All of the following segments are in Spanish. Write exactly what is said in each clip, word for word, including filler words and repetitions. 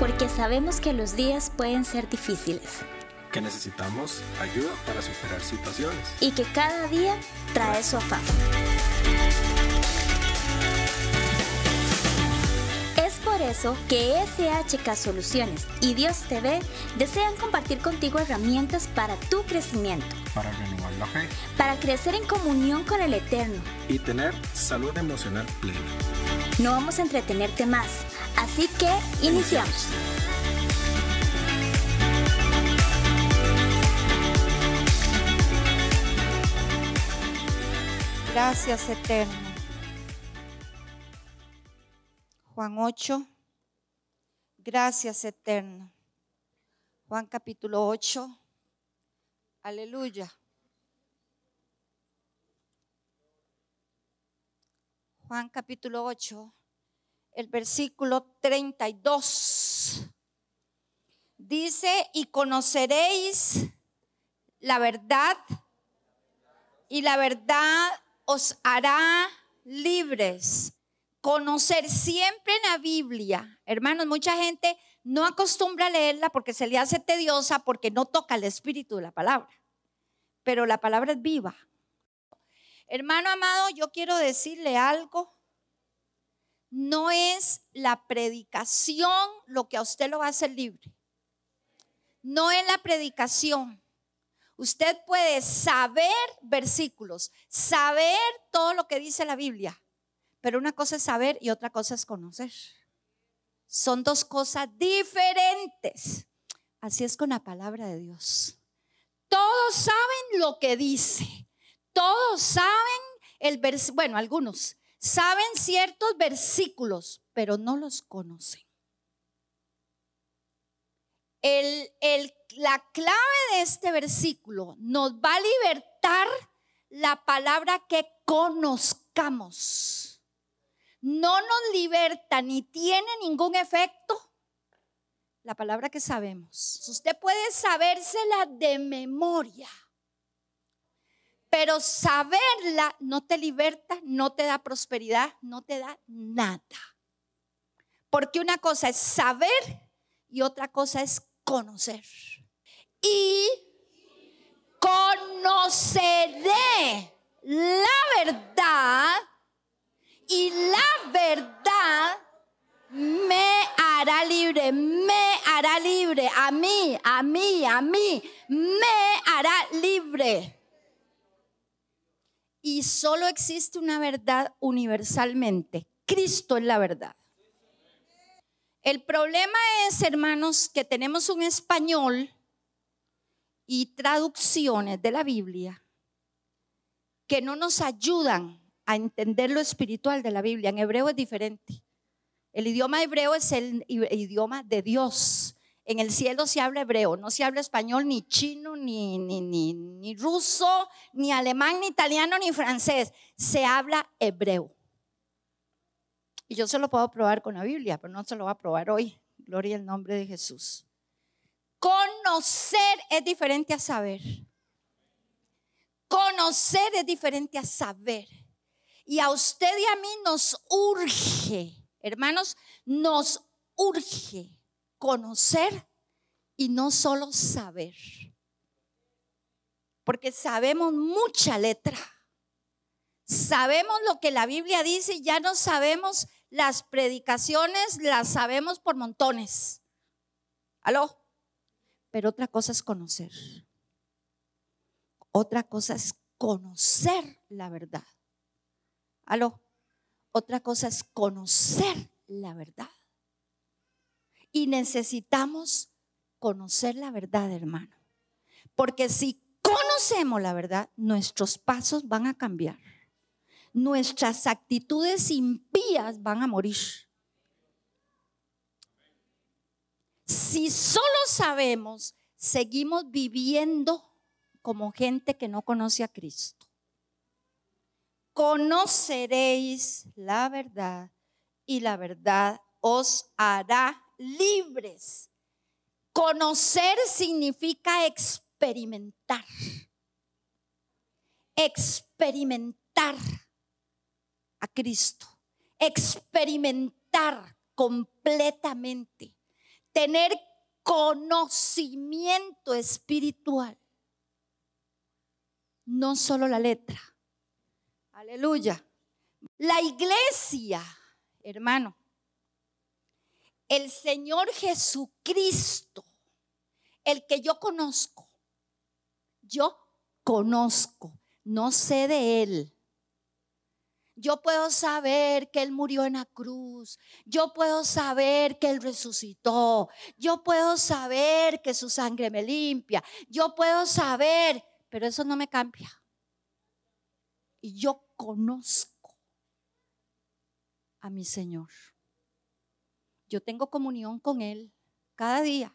porque sabemos que los días pueden ser difíciles, que necesitamos ayuda para superar situaciones y que cada día trae su afán. Es por eso que S H K Soluciones y Dios T V desean compartir contigo herramientas para tu crecimiento, para renovar la fe, para crecer en comunión con el Eterno y tener salud emocional plena. No vamos a entretenerte más, así que iniciamos. Gracias, Eterno. Juan ocho. Gracias, Eterno. Juan capítulo ocho. Aleluya. Juan capítulo ocho, el versículo treinta y dos. Dice: y conoceréis la verdad, y la verdad os hará libres. Conocer siempre en la Biblia. Hermanos, mucha gente no acostumbra a leerla porque se le hace tediosa, porque no toca el espíritu de la palabra. Pero la palabra es viva. Hermano amado, yo quiero decirle algo. No es la predicación lo que a usted lo va a hacer libre. No es la predicación. Usted puede saber versículos, saber todo lo que dice la Biblia, pero una cosa es saber y otra cosa es conocer. Son dos cosas diferentes. Así es con la palabra de Dios. Todos saben lo que dice. Todos saben el versículo. Bueno, algunos saben ciertos versículos, pero no los conocen. El, el, la clave de este versículo nos va a libertar la palabra que conozcamos. No nos liberta ni tiene ningún efecto la palabra que sabemos. Usted puede sabérsela de memoria, pero saberla no te liberta, no te da prosperidad, no te da nada. Porque una cosa es saber y otra cosa es conocer. Y conoceré la verdad, y la verdad me hará libre, me hará libre, a mí, a mí, a mí, me hará libre. Y solo existe una verdad universalmente: Cristo es la verdad. El problema es, hermanos, que tenemos un español y traducciones de la Biblia que no nos ayudan a entender lo espiritual de la Biblia. En hebreo es diferente. El idioma hebreo es el idioma de Dios. En el cielo se habla hebreo, no se habla español, ni chino, ni, ni, ni, ni ruso, ni alemán, ni italiano, ni francés. Se habla hebreo. Y yo se lo puedo probar con la Biblia, pero no se lo voy a probar hoy. Gloria al nombre de Jesús. Conocer es diferente a saber. Conocer es diferente a saber. Y a usted y a mí nos urge, hermanos, nos urge conocer y no solo saber. Porque sabemos mucha letra. Sabemos lo que la Biblia dice y ya no sabemos las predicaciones, las sabemos por montones. ¿Aló? Pero otra cosa es conocer. Otra cosa es conocer la verdad. Aló, otra cosa es conocer la verdad. Y necesitamos conocer la verdad, hermano. Porque si conocemos la verdad, nuestros pasos van a cambiar. Nuestras actitudes impías van a morir. Si solo sabemos, seguimos viviendo como gente que no conoce a Cristo. Conoceréis la verdad y la verdad os hará libres. Conocer significa experimentar. Experimentar a Cristo. Experimentar completamente. tener conocimiento espiritual. No solo la letra. Aleluya. La iglesia, hermano, el Señor Jesucristo, el que yo conozco, yo conozco, no sé de Él. Yo puedo saber que Él murió en la cruz, yo puedo saber que Él resucitó, yo puedo saber que su sangre me limpia, yo puedo saber, pero eso no me cambia. Y yo conozco a mi Señor. Yo tengo comunión con Él cada día,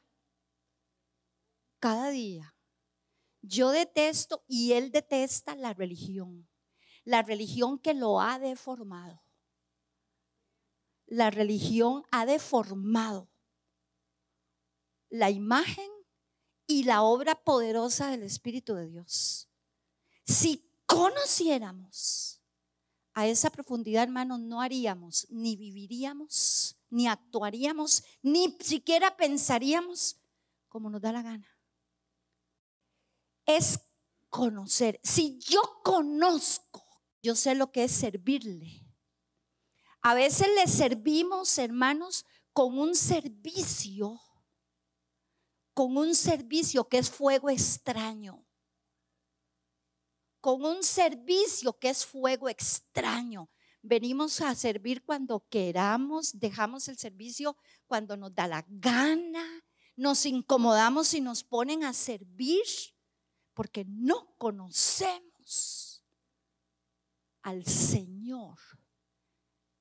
cada día. Yo detesto y Él detesta la religión, la religión que lo ha deformado. La religión ha deformado la imagen y la obra poderosa del Espíritu de Dios. Si conociéramos a esa profundidad, hermano, no haríamos, ni viviríamos, ni actuaríamos, ni siquiera pensaríamos como nos da la gana. Es conocer. Si yo conozco, yo sé lo que es servirle. A veces le servimos, hermanos, con un servicio, con un servicio que es fuego extraño. Con un servicio que es fuego extraño. Venimos a servir cuando queramos, dejamos el servicio cuando nos da la gana, nos incomodamos y nos ponen a servir porque no conocemos al Señor,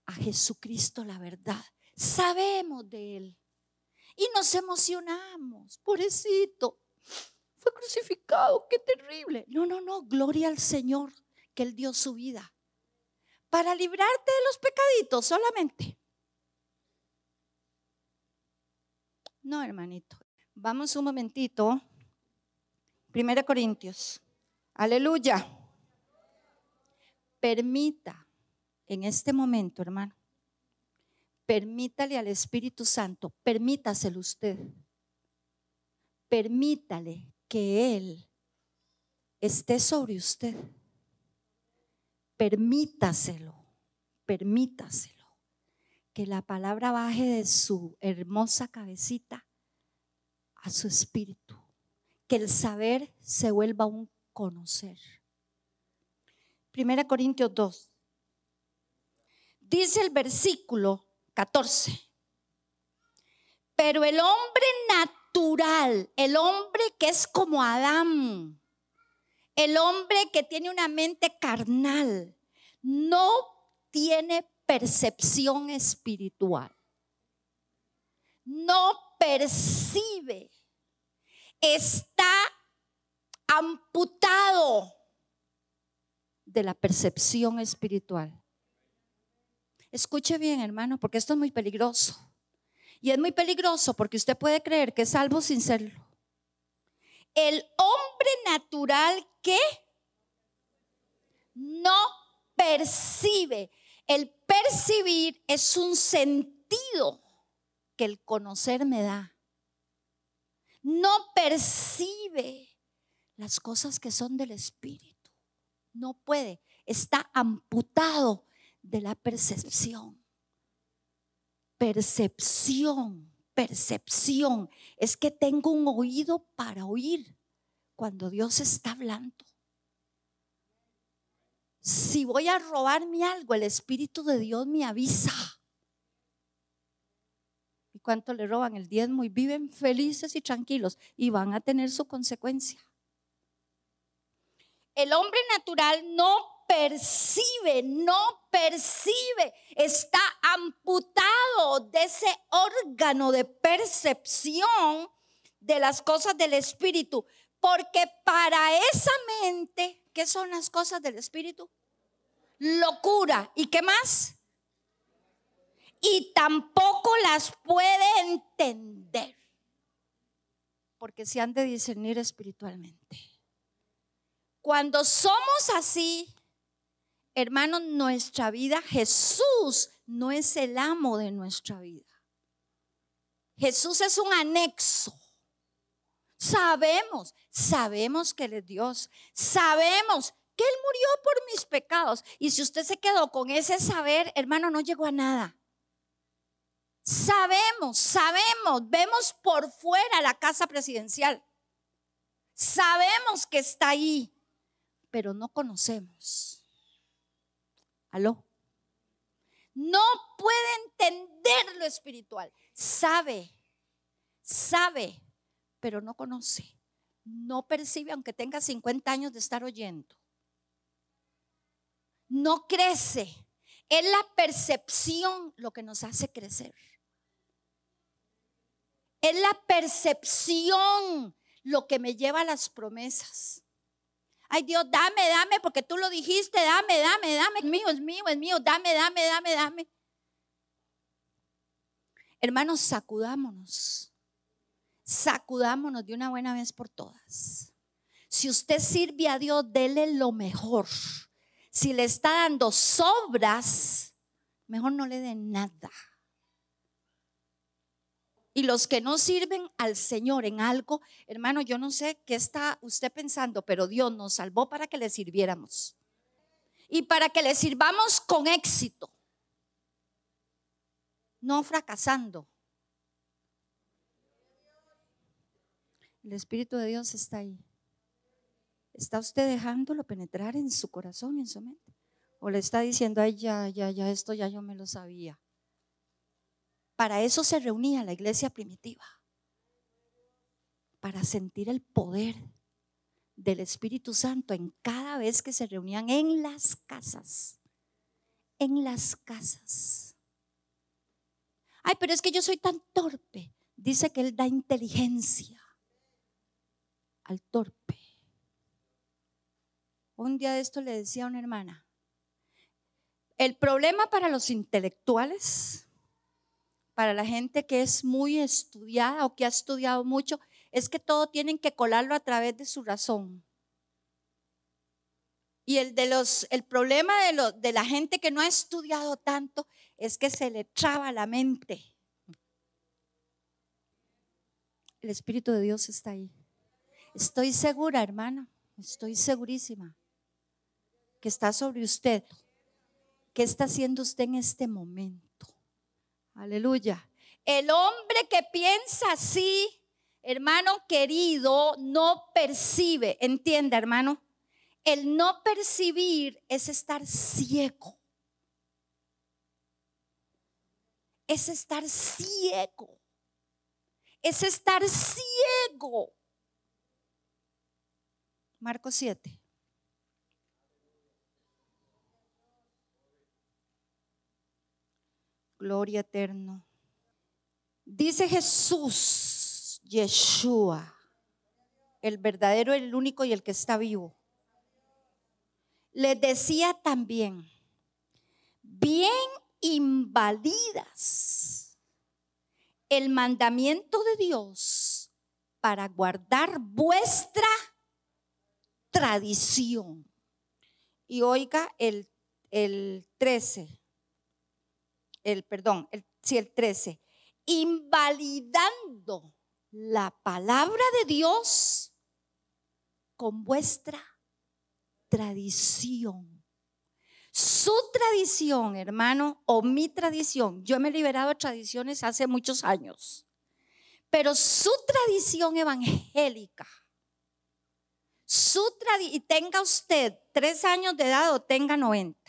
a Jesucristo, la verdad. Sabemos de Él y nos emocionamos. Pobrecito, fue crucificado, qué terrible. No, no, no, gloria al Señor que Él dio su vida para librarte de los pecaditos solamente. No, hermanito, vamos un momentito. Primera Corintios, aleluya. Permita en este momento, hermano, permítale al Espíritu Santo, permítaselo usted. Permítale que Él esté sobre usted. Permítaselo, permítaselo. Que la palabra baje de su hermosa cabecita a su espíritu. Que el saber se vuelva un conocer. Primera Corintios dos. Dice el versículo catorce. Pero el hombre natural, el hombre que es como Adán, el hombre que tiene una mente carnal, no tiene percepción espiritual. No percibe. Está amputado de la percepción espiritual. Escuche bien, hermano, porque esto es muy peligroso. Y es muy peligroso porque usted puede creer que es salvo sin serlo. El hombre natural que no percibe. El percibir es un sentido que el conocer me da. No percibe las cosas que son del Espíritu. No puede. Está amputado de la percepción. Percepción, percepción. Es que tengo un oído para oír cuando Dios está hablando. Si voy a robarme algo, el Espíritu de Dios me avisa. ¿Cuánto le roban el diezmo? Y viven felices y tranquilos y van a tener su consecuencia. El hombre natural no percibe, no percibe, está amputado de ese órgano de percepción de las cosas del Espíritu, porque para esa mente, ¿qué son las cosas del Espíritu? Locura. ¿Y qué más? Y tampoco las puede entender, porque se han de discernir espiritualmente. Cuando somos así, hermanos, nuestra vida, Jesús no es el amo de nuestra vida. Jesús es un anexo. Sabemos, sabemos que Él es Dios. Sabemos que Él murió por mis pecados. Y si usted se quedó con ese saber, hermano, no llegó a nada. Sabemos, sabemos, vemos por fuera la casa presidencial. Sabemos que está ahí, pero no conocemos. ¿Aló? No puede entender lo espiritual. Sabe, sabe, pero no conoce. No percibe, aunque tenga cincuenta años de estar oyendo. No crece. Es la percepción lo que nos hace crecer. Es la percepción lo que me lleva a las promesas. Ay, Dios, dame, dame, porque tú lo dijiste, dame, dame, dame. Es mío, es mío, es mío, dame, dame, dame, dame. Hermanos, sacudámonos. Sacudámonos de una buena vez por todas. Si usted sirve a Dios, dele lo mejor. Si le está dando sobras, mejor no le den nada. Y los que no sirven al Señor en algo, hermano, yo no sé qué está usted pensando, pero Dios nos salvó para que le sirviéramos. Y para que le sirvamos con éxito. No fracasando. El Espíritu de Dios está ahí. ¿Está usted dejándolo penetrar en su corazón, en su mente? ¿O le está diciendo, ay, ya, ya, ya, esto ya yo me lo sabía? Para eso se reunía la iglesia primitiva. Para sentir el poder del Espíritu Santo en cada vez que se reunían en las casas. En las casas. Ay, pero es que yo soy tan torpe. Dice que Él da inteligencia al torpe. Un día de esto le decía a una hermana, el problema para los intelectuales, para la gente que es muy estudiada o que ha estudiado mucho, es que todo tienen que colarlo a través de su razón. Y el, de los, el problema de, lo, de la gente que no ha estudiado tanto es que se le traba la mente. El Espíritu de Dios está ahí. Estoy segura, hermana, estoy segurísima que está sobre usted. ¿Qué está haciendo usted en este momento? Aleluya. El hombre que piensa así, hermano querido, no percibe. Entienda, hermano, el no percibir es estar ciego. Es estar ciego. Es estar ciego. Marcos siete. Gloria eterna. Dice Jesús, Yeshua, el verdadero, el único y el que está vivo. Les decía también, bien invalidas el mandamiento de Dios para guardar vuestra tradición. Y oiga el, el trece. El, perdón, el, sí, el trece, invalidando la palabra de Dios con vuestra tradición. Su tradición, hermano, o mi tradición, yo me he liberado de tradiciones hace muchos años, pero su tradición evangélica, su tradición, y tenga usted tres años de edad o tenga noventa.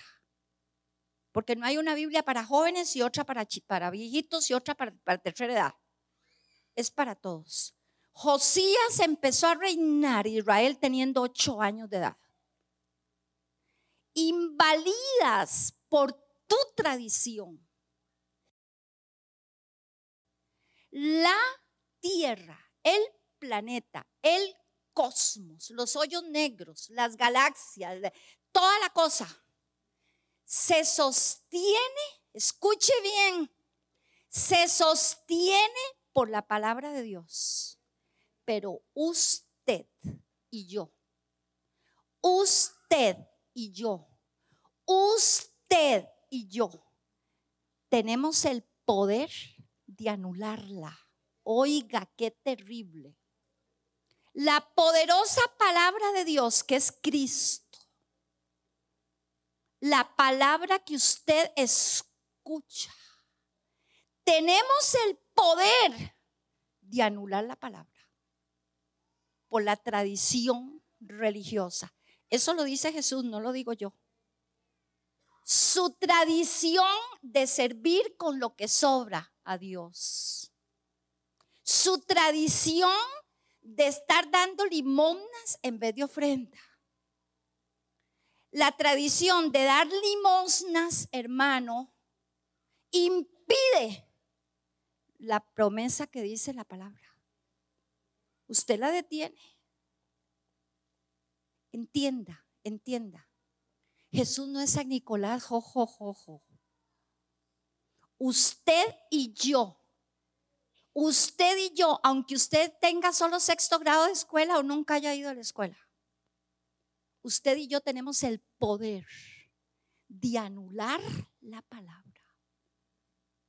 Porque no hay una Biblia para jóvenes y otra para, para viejitos y otra para, para tercera edad. Es para todos. Josías empezó a reinar Israel teniendo ocho años de edad. Invalidas por tu tradición la tierra, el planeta, el cosmos, los hoyos negros, las galaxias, toda la cosa. Se sostiene, escuche bien, se sostiene por la palabra de Dios. Pero usted y yo, usted y yo, usted y yo, tenemos el poder de anularla. Oiga, qué terrible. La poderosa palabra de Dios, que es Cristo, la palabra que usted escucha. Tenemos el poder de anular la palabra por la tradición religiosa. Eso lo dice Jesús, no lo digo yo. Su tradición de servir con lo que sobra a Dios. Su tradición de estar dando limosnas en vez de ofrenda. La tradición de dar limosnas, hermano, impide la promesa que dice la palabra. Usted la detiene. Entienda, entienda. Jesús no es San Nicolás, jo, jo, jo, jo. Usted y yo, usted y yo, aunque usted tenga solo sexto grado de escuela o nunca haya ido a la escuela, usted y yo tenemos el poder de anular la palabra.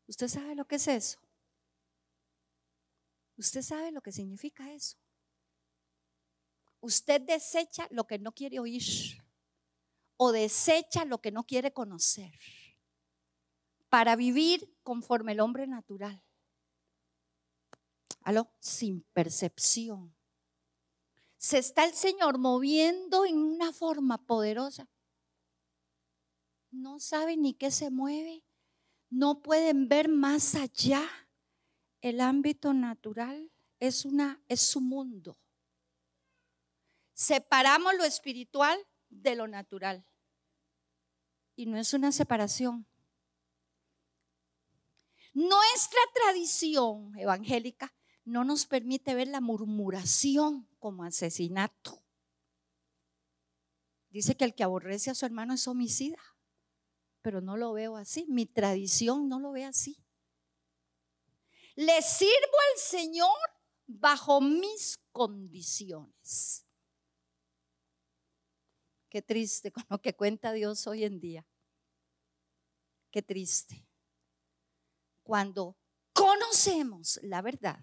¿Usted sabe lo que es eso? ¿Usted sabe lo que significa eso? Usted desecha lo que no quiere oír o desecha lo que no quiere conocer para vivir conforme el hombre natural. Aló, sin percepción. Se está el Señor moviendo en una forma poderosa. No saben ni qué se mueve. No pueden ver más allá. El ámbito natural es, una, es su mundo. Separamos lo espiritual de lo natural. Y no es una separación. Nuestra tradición evangélica no nos permite ver la murmuración como asesinato. Dice que el que aborrece a su hermano es homicida, pero no lo veo así. Mi tradición no lo ve así. Le sirvo al Señor bajo mis condiciones. Qué triste con lo que cuenta Dios hoy en día. Qué triste. Cuando conocemos la verdad,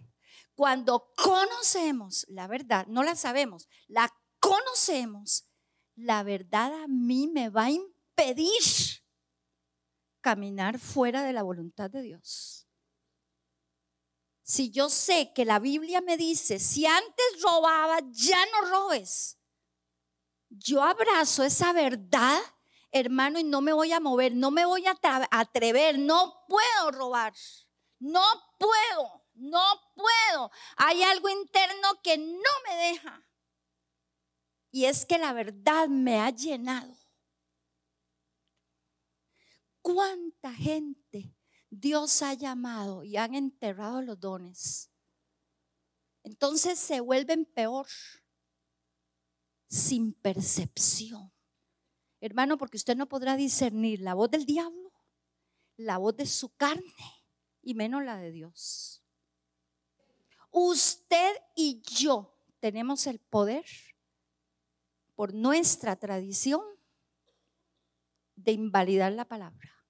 cuando conocemos la verdad, no la sabemos, la conocemos, la verdad a mí me va a impedir caminar fuera de la voluntad de Dios. Si yo sé que la Biblia me dice, si antes robaba, ya no robes, yo abrazo esa verdad, hermano, y no me voy a mover, no me voy a atrever, no puedo robar, no puedo, no puedo. Hay algo interno que no me deja. Y es que la verdad me ha llenado. ¿Cuánta gente Dios ha llamado y han enterrado los dones? Entonces se vuelven peor, sin percepción. Hermano, porque usted no podrá discernir la voz del diablo, la voz de su carne y menos la de Dios. Usted y yo tenemos el poder por nuestra tradición de invalidar la palabra,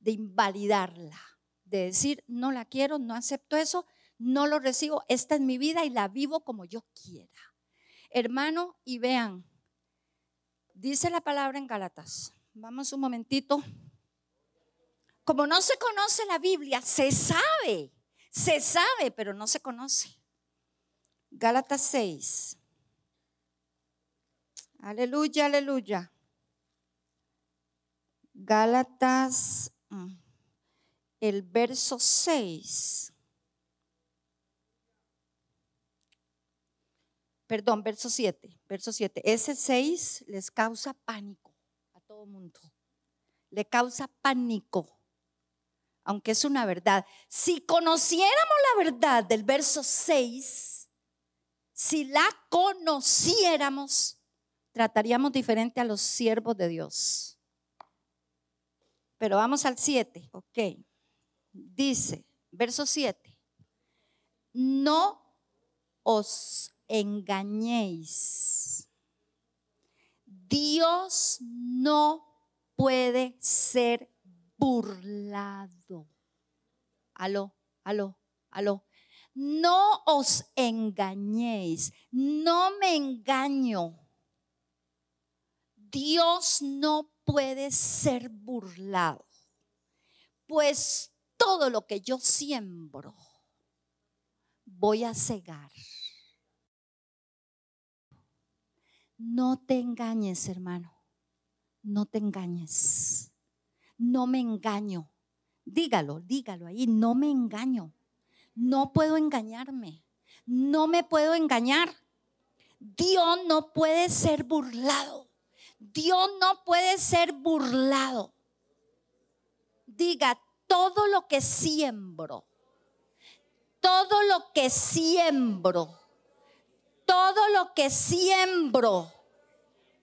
de invalidarla, de decir no la quiero, no acepto eso, no lo recibo, esta es mi vida y la vivo como yo quiera. Hermano, y vean, dice la palabra en Gálatas, vamos un momentito, como no se conoce la Biblia, se sabe, se sabe, pero no se conoce. Gálatas seis, aleluya, aleluya. Gálatas, el verso seis, perdón, verso siete. Verso siete, ese seis les causa pánico a todo mundo, le causa pánico, aunque es una verdad. Si conociéramos la verdad del verso seis, si la conociéramos, trataríamos diferente a los siervos de Dios. Pero vamos al siete, ok, dice, verso siete, no os engañéis, Dios no puede ser burlado. Aló, aló, Aló. No os engañéis, no me engaño. Dios no puede ser burlado, pues todo lo que yo siembro voy a cegar. No te engañes, hermano, no te engañes. No me engaño. Dígalo, dígalo ahí, no me engaño. No puedo engañarme, no me puedo engañar. Dios no puede ser burlado, Dios no puede ser burlado. Diga, todo lo que siembro, todo lo que siembro, todo lo que siembro,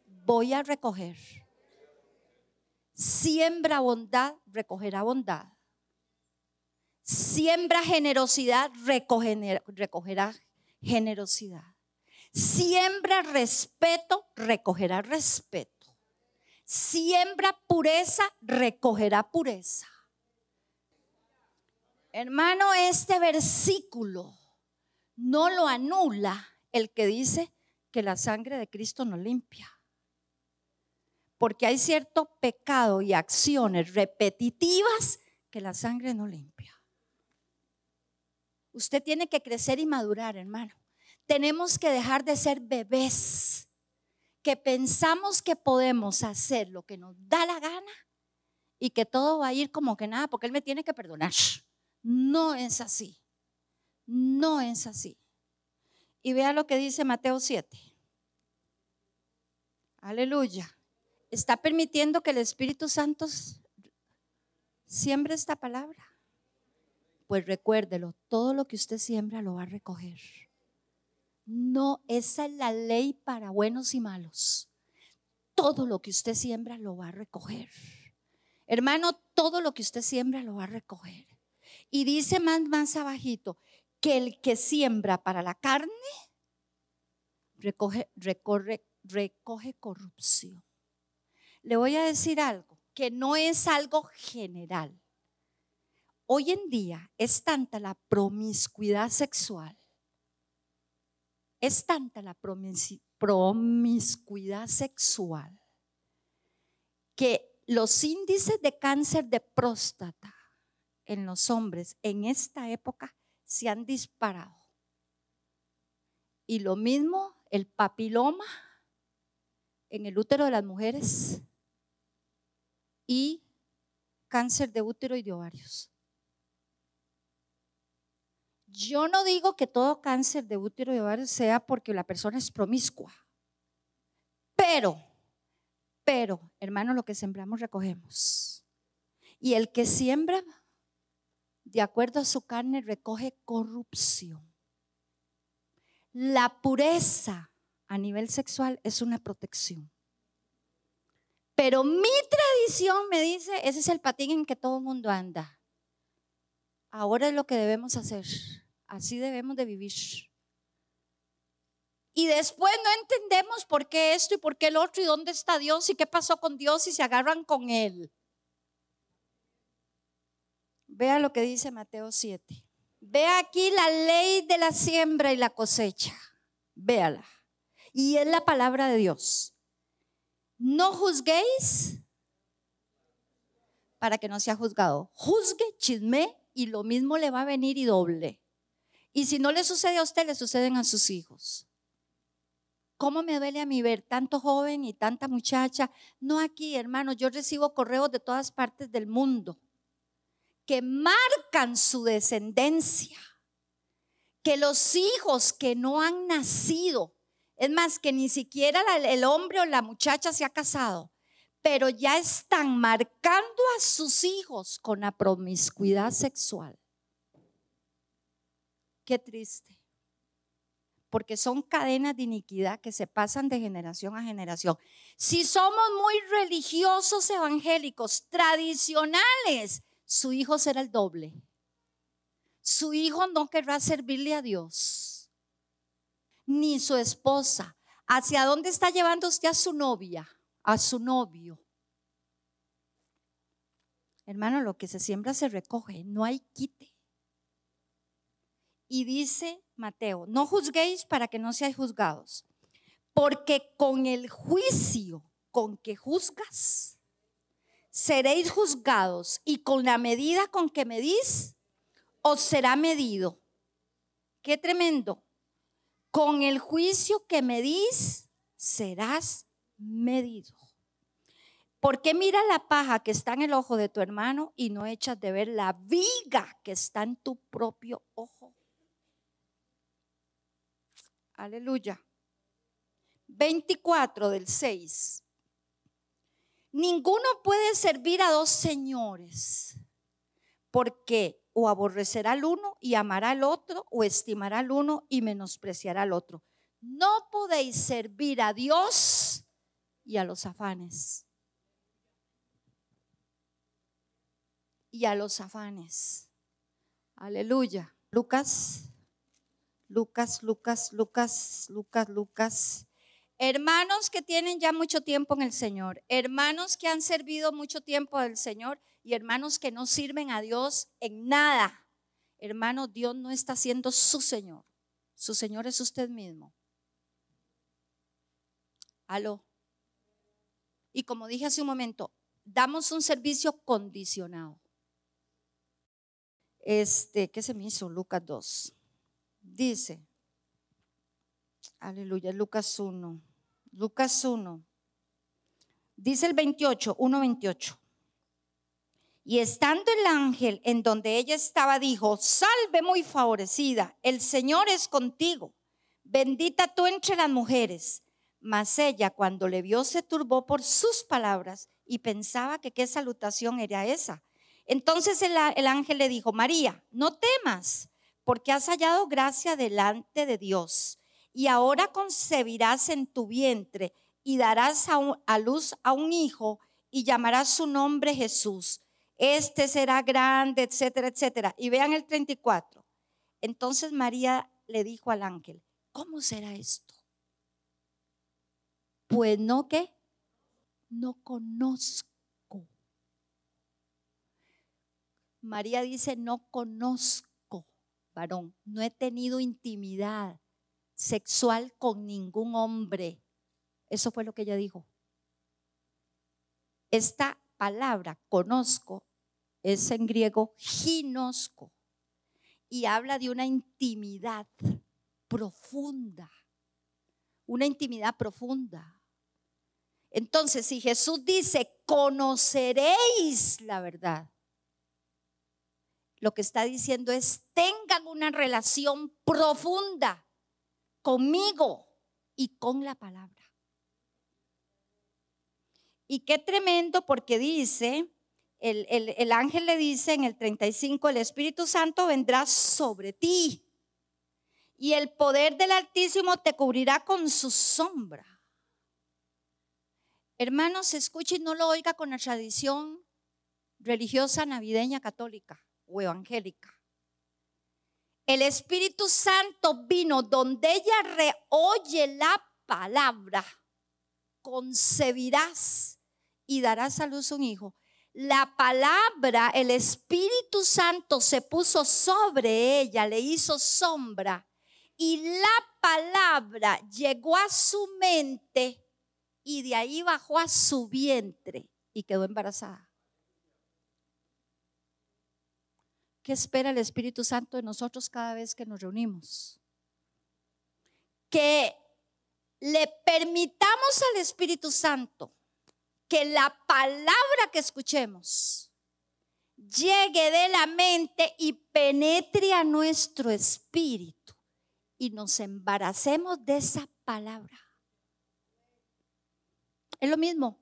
voy a recoger. Siembra bondad, recogerá bondad. Siembra generosidad, recogerá generosidad. Siembra respeto, recogerá respeto. Siembra pureza, recogerá pureza. Hermano, este versículo no lo anula el que dice que la sangre de Cristo nos limpia. Porque hay cierto pecado y acciones repetitivas que la sangre no limpia. Usted tiene que crecer y madurar, hermano. Tenemos que dejar de ser bebés que pensamos que podemos hacer lo que nos da la gana y que todo va a ir como que nada porque Él me tiene que perdonar. No es así, no es así. Y vea lo que dice Mateo siete. Aleluya. Está permitiendo que el Espíritu Santo siembre esta palabra. Pues recuérdelo, todo lo que usted siembra lo va a recoger. No, esa es la ley para buenos y malos. Todo lo que usted siembra lo va a recoger. Hermano, todo lo que usted siembra lo va a recoger. Y dice más, más abajito, que el que siembra para la carne, recoge, recorre, recoge corrupción. Le voy a decir algo, que no es algo general. Hoy en día es tanta la promiscuidad sexual, es tanta la promis- promiscuidad sexual que los índices de cáncer de próstata en los hombres en esta época se han disparado. Y lo mismo el papiloma en el útero de las mujeres y cáncer de útero y de ovarios. Yo no digo que todo cáncer de útero y ovario sea porque la persona es promiscua, pero, pero, hermano, lo que sembramos recogemos. Y el que siembra, de acuerdo a su carne, recoge corrupción. La pureza a nivel sexual es una protección. Pero mi tradición me dice, ese es el patín en que todo el mundo anda. Ahora es lo que debemos hacer, así debemos de vivir. Y después no entendemos por qué esto y por qué el otro y dónde está Dios y qué pasó con Dios y se agarran con Él. Vea lo que dice Mateo siete. Vea aquí la ley de la siembra y la cosecha, véala. Y es la palabra de Dios. No juzguéis para que no sea juzgado. Juzgue, chisme. Y lo mismo le va a venir y doble. Y si no le sucede a usted, le suceden a sus hijos. ¿Cómo me duele a mí ver tanto joven y tanta muchacha? No aquí, hermano, yo recibo correos de todas partes del mundo que marcan su descendencia, que los hijos que no han nacido, es más, que ni siquiera el hombre o la muchacha se ha casado, pero ya están marcando a sus hijos con la promiscuidad sexual. Qué triste, porque son cadenas de iniquidad que se pasan de generación a generación. Si somos muy religiosos, evangélicos, tradicionales, su hijo será el doble. Su hijo no querrá servirle a Dios, ni su esposa. ¿Hacia dónde está llevando usted a su novia? A su novio. Hermano, lo que se siembra se recoge, no hay quite. Y dice Mateo, no juzguéis para que no seáis juzgados, porque con el juicio con que juzgas, seréis juzgados, y con la medida con que medís, os será medido. ¡Qué tremendo! Con el juicio que medís, serás medido. Porque mira la paja que está en el ojo de tu hermano y no echas de ver la viga que está en tu propio ojo. Aleluya. veinticuatro del seis. Ninguno puede servir a dos señores, porque o aborrecerá al uno y amará al otro, o estimará al uno y menospreciará al otro. No podéis servir a Dios y a los afanes. Y a los afanes. Aleluya. Lucas, Lucas, Lucas, Lucas, Lucas, Lucas. Hermanos que tienen ya mucho tiempo en el Señor, hermanos que han servido mucho tiempo al Señor y hermanos que no sirven a Dios en nada. Hermano, Dios no está siendo su Señor. Su Señor es usted mismo. Aló. Y como dije hace un momento, damos un servicio condicionado. Este, ¿qué se me hizo? Lucas dos, dice, aleluya, Lucas uno, Lucas uno, dice el veintiocho, uno veintiocho, y estando el ángel en donde ella estaba, dijo, salve muy favorecida, el Señor es contigo, bendita tú entre las mujeres. Mas ella, cuando le vio, se turbó por sus palabras y pensaba que qué salutación era esa. Entonces el, el ángel le dijo, María, no temas, porque has hallado gracia delante de Dios, y ahora concebirás en tu vientre y darás a, un, a luz a un hijo y llamarás su nombre Jesús. Este será grande, etcétera, etcétera. Y vean el treinta y cuatro. Entonces María le dijo al ángel, ¿cómo será esto? Pues no, ¿qué? No conozco. María dice, no conozco, varón, no he tenido intimidad sexual con ningún hombre. Eso fue lo que ella dijo. Esta palabra, conozco, es en griego ginosco, y habla de una intimidad profunda, una intimidad profunda. Entonces, si Jesús dice, conoceréis la verdad, lo que está diciendo es, tengan una relación profunda conmigo y con la palabra. Y qué tremendo, porque dice, el, el, el ángel le dice en el treinta y cinco, el Espíritu Santo vendrá sobre ti y el poder del Altísimo te cubrirá con su sombra. Hermanos, escuche y no lo oiga con la tradición religiosa navideña católica o evangélica. El Espíritu Santo vino donde ella reoye la palabra, concebirás y darás a luz un hijo. La palabra, el Espíritu Santo se puso sobre ella, le hizo sombra, y la palabra llegó a su mente, y de ahí bajó a su vientre y quedó embarazada. ¿Qué espera el Espíritu Santo de nosotros cada vez que nos reunimos? Que le permitamos al Espíritu Santo que la palabra que escuchemos llegue de la mente y penetre a nuestro espíritu y nos embaracemos de esa palabra. Es lo mismo.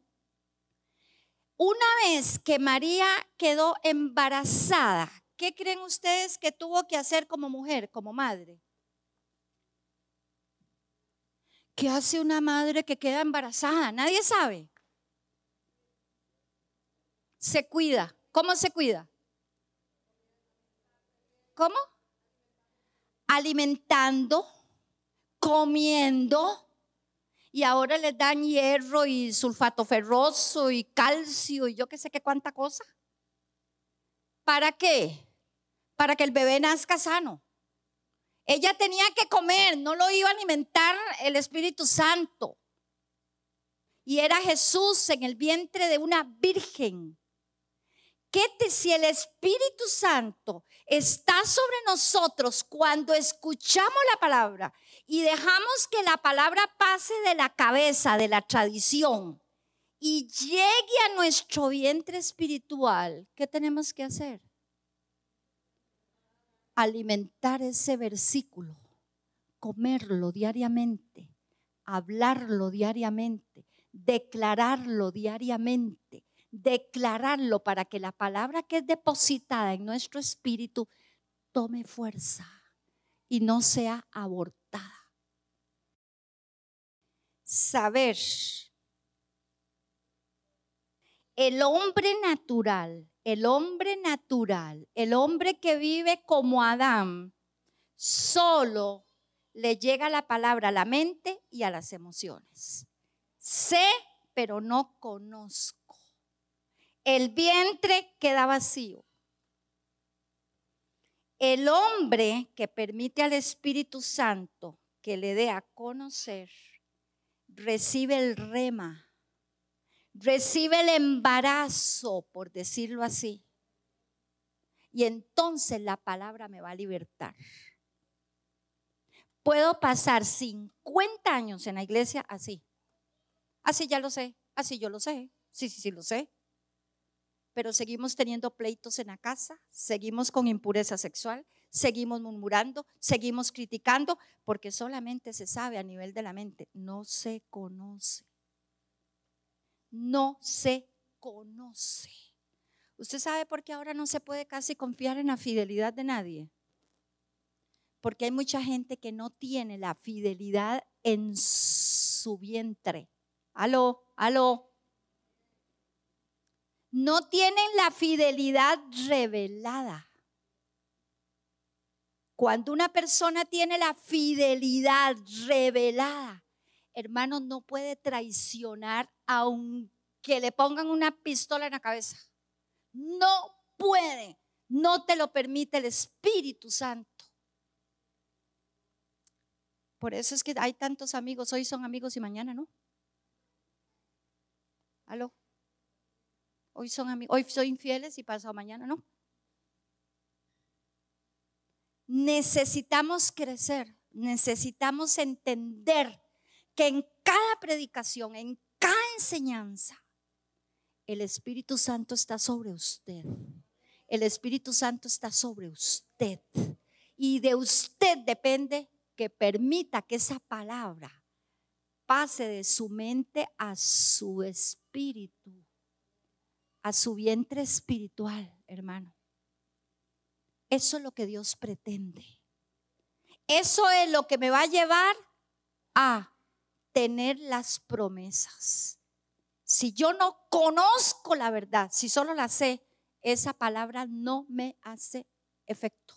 Una vez que María quedó embarazada, ¿qué creen ustedes que tuvo que hacer como mujer, como madre? ¿Qué hace una madre que queda embarazada? Nadie sabe. Se cuida. ¿Cómo se cuida? ¿Cómo? Alimentando, comiendo. Y ahora les dan hierro y sulfato ferroso y calcio y yo qué sé qué cuánta cosa. ¿Para qué? Para que el bebé nazca sano. Ella tenía que comer, no lo iba a alimentar el Espíritu Santo. Y era Jesús en el vientre de una virgen. ¿Qué te, si el Espíritu Santo está sobre nosotros cuando escuchamos la palabra y dejamos que la palabra pase de la cabeza, de la tradición y llegue a nuestro vientre espiritual? ¿Qué tenemos que hacer? Alimentar ese versículo, comerlo diariamente, hablarlo diariamente, declararlo diariamente, declararlo para que la palabra que es depositada en nuestro espíritu tome fuerza y no sea abortada. Saber. El hombre natural, el hombre natural, el hombre que vive como Adán, solo le llega la palabra a la mente y a las emociones. Sé, pero no conozco. El vientre queda vacío. El hombre que permite al Espíritu Santo que le dé a conocer, recibe el rema. Recibe el embarazo, por decirlo así. Y entonces la palabra me va a libertar. Puedo pasar cincuenta años en la iglesia así. Así ya lo sé, así yo lo sé, sí, sí, sí lo sé. Pero seguimos teniendo pleitos en la casa, seguimos con impureza sexual, seguimos murmurando, seguimos criticando, porque solamente se sabe a nivel de la mente, no se conoce. No se conoce. ¿Usted sabe por qué ahora no se puede casi confiar en la fidelidad de nadie? Porque hay mucha gente que no tiene la fidelidad en su vientre. Aló, aló. No tienen la fidelidad revelada. Cuando una persona tiene la fidelidad revelada, hermano, no puede traicionar aunque le pongan una pistola en la cabeza. No puede, no te lo permite el Espíritu Santo. Por eso es que hay tantos amigos, hoy son amigos y mañana no. Aló, hoy son amigos, hoy son infieles y pasado mañana no. Necesitamos crecer, necesitamos entender que en cada predicación, en cada enseñanza, el Espíritu Santo está sobre usted. El Espíritu Santo está sobre usted. Y de usted depende que permita que esa palabra pase de su mente a su espíritu, a su vientre espiritual, hermano. Eso es lo que Dios pretende. Eso es lo que me va a llevar a tener las promesas. Si yo no conozco la verdad, si solo la sé, esa palabra no me hace efecto.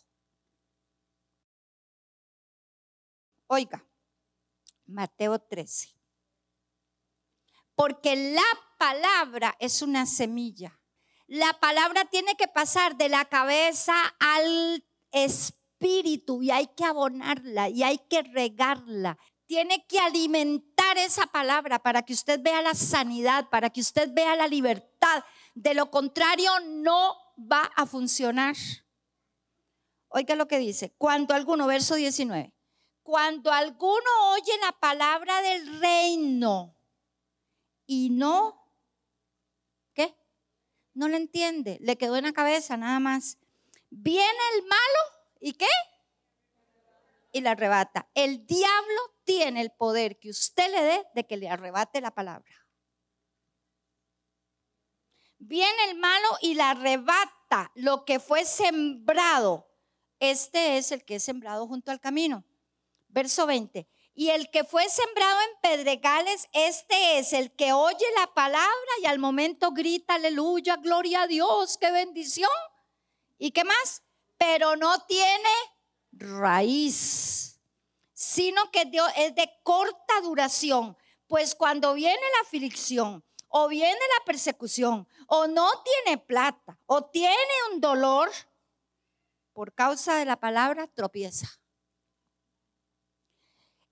Oiga, Mateo trece. Porque la palabra es una semilla. La palabra tiene que pasar de la cabeza al espíritu y hay que abonarla y hay que regarla. Tiene que alimentar esa palabra para que usted vea la sanidad, para que usted vea la libertad. De lo contrario, no va a funcionar. Oiga lo que dice, cuando alguno, verso diecinueve, cuando alguno oye la palabra del reino y no, ¿qué? No la entiende, le quedó en la cabeza nada más. Viene el malo y ¿qué? Y la arrebata. El diablo tiene el poder que usted le dé de que le arrebate la palabra. Viene el malo y la arrebata lo que fue sembrado. Este es el que es sembrado junto al camino. Verso veinte. Y el que fue sembrado en pedregales, este es el que oye la palabra y al momento grita aleluya, gloria a Dios, qué bendición. ¿Y qué más? Pero no tiene raíz, sino que es de corta duración, pues cuando viene la aflicción o viene la persecución o no tiene plata o tiene un dolor por causa de la palabra, tropieza.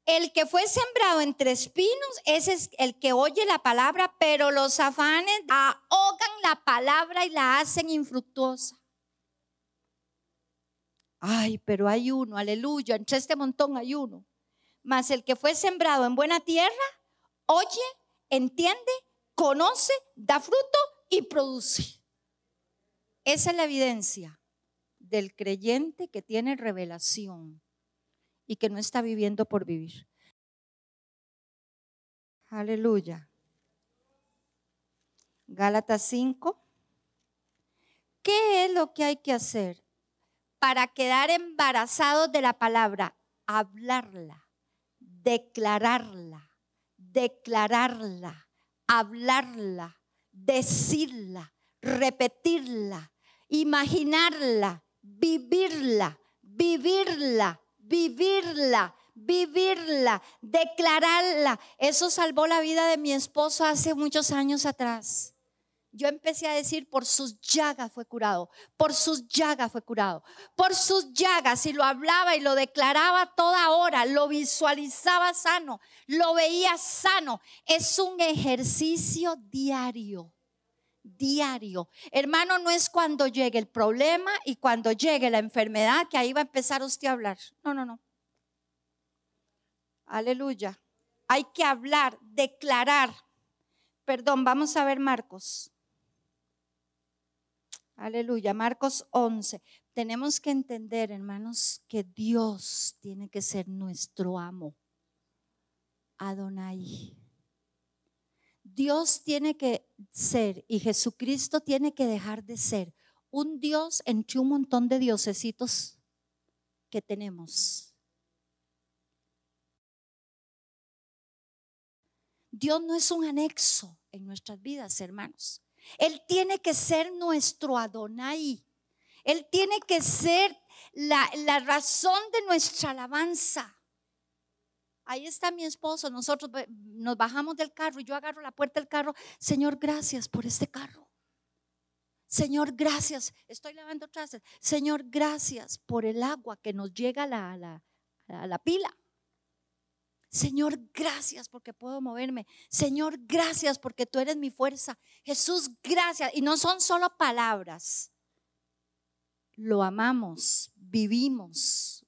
El que fue sembrado entre espinos, ese es el que oye la palabra, pero los afanes ahogan la palabra y la hacen infructuosa. Ay, pero hay uno, aleluya, entre este montón hay uno. Mas el que fue sembrado en buena tierra, oye, entiende, conoce, da fruto y produce. Esa es la evidencia del creyente que tiene revelación y que no está viviendo por vivir. Aleluya. Gálatas cinco. ¿Qué es lo que hay que hacer para quedar embarazados de la palabra? Hablarla, declararla, declararla, hablarla, decirla, repetirla, imaginarla, vivirla, vivirla, vivirla, vivirla, declararla. Eso salvó la vida de mi esposo hace muchos años atrás. Yo empecé a decir, por sus llagas fue curado, por sus llagas fue curado, por sus llagas, y lo hablaba y lo declaraba toda hora, lo visualizaba sano, lo veía sano. Es un ejercicio diario, diario. Hermano, no es cuando llegue el problema y cuando llegue la enfermedad que ahí va a empezar usted a hablar. No, no, no. Aleluya. Hay que hablar, declarar. Perdón, vamos a ver Marcos. Aleluya, Marcos once. Tenemos que entender, hermanos, que Dios tiene que ser nuestro amo. Adonai. Dios tiene que ser y Jesucristo tiene que dejar de ser un Dios entre un montón de diosesitos que tenemos. Dios no es un anexo en nuestras vidas, hermanos. Él tiene que ser nuestro Adonai. Él tiene que ser la, la razón de nuestra alabanza. Ahí está mi esposo, nosotros nos bajamos del carro y yo agarro la puerta del carro. Señor, gracias por este carro. Señor, gracias. Estoy lavando trastes. Señor, gracias por el agua que nos llega a la, a la, a la pila. Señor, gracias porque puedo moverme. Señor, gracias porque tú eres mi fuerza. Jesús, gracias. Y no son solo palabras. Lo amamos, vivimos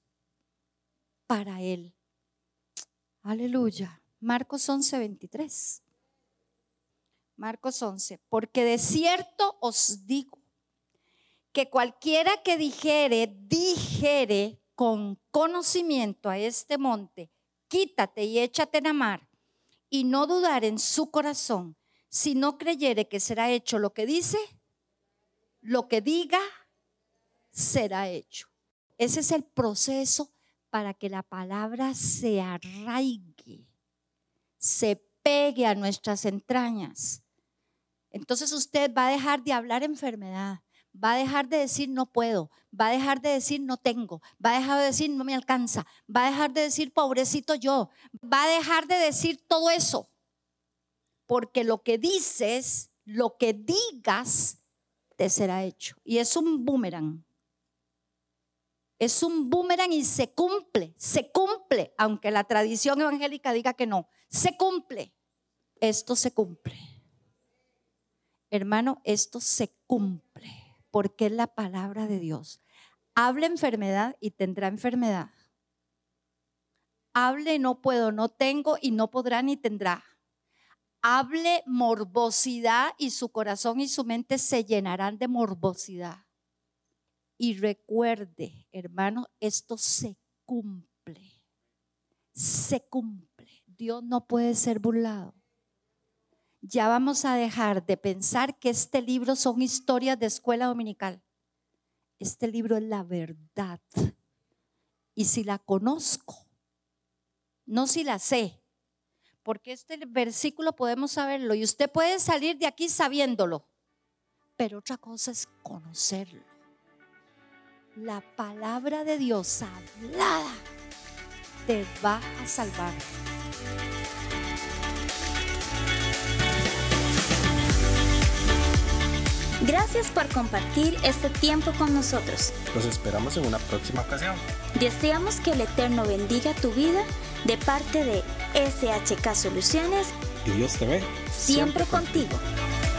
para Él. Aleluya. Marcos once, veintitrés. Marcos once. Porque de cierto os digo que cualquiera que dijere, dijere con conocimiento a este monte, quítate y échate en la mar, y no dudar en su corazón, si no creyere que será hecho lo que dice, lo que diga, será hecho. Ese es el proceso para que la palabra se arraigue, se pegue a nuestras entrañas. Entonces usted va a dejar de hablar enfermedad, va a dejar de decir no puedo, va a dejar de decir no tengo, va a dejar de decir no me alcanza, va a dejar de decir pobrecito yo, va a dejar de decir todo eso. Porque lo que dices, lo que digas, te será hecho. Y es un boomerang. Es un boomerang y se cumple, se cumple, aunque la tradición evangélica diga que no, se cumple. Esto se cumple. Hermano, esto se cumple porque es la palabra de Dios. Hable enfermedad y tendrá enfermedad. Hable no puedo, no tengo y no podrá ni tendrá. Hable morbosidad y su corazón y su mente se llenarán de morbosidad. Y recuerde, hermano, esto se cumple, se cumple. Dios no puede ser burlado. Ya vamos a dejar de pensar que este libro son historias de escuela dominical. Este libro es la verdad. Y si la conozco, no si la sé, porque este versículo podemos saberlo y usted puede salir de aquí sabiéndolo, pero otra cosa es conocerlo. La palabra de Dios hablada te va a salvar. Gracias por compartir este tiempo con nosotros. Los esperamos en una próxima ocasión. Deseamos que el Eterno bendiga tu vida de parte de S H K Soluciones y Dios T V, siempre, siempre contigo.